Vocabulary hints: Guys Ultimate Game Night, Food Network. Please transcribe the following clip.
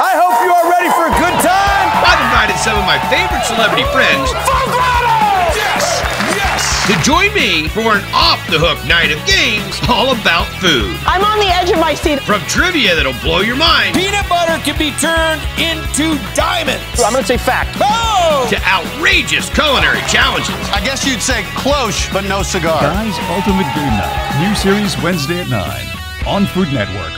I hope you are ready for a good time. I've invited some of my favorite celebrity friends. Foglado! Yes! Yes! To join me for an off-the-hook night of games all about food. I'm on the edge of my seat. From trivia that'll blow your mind. Peanut butter can be turned into diamonds. I'm going to say fact. Oh! To outrageous culinary challenges. I guess you'd say cloche, but no cigar. Guys Ultimate Game Night. New series Wednesday at 9 on Food Network.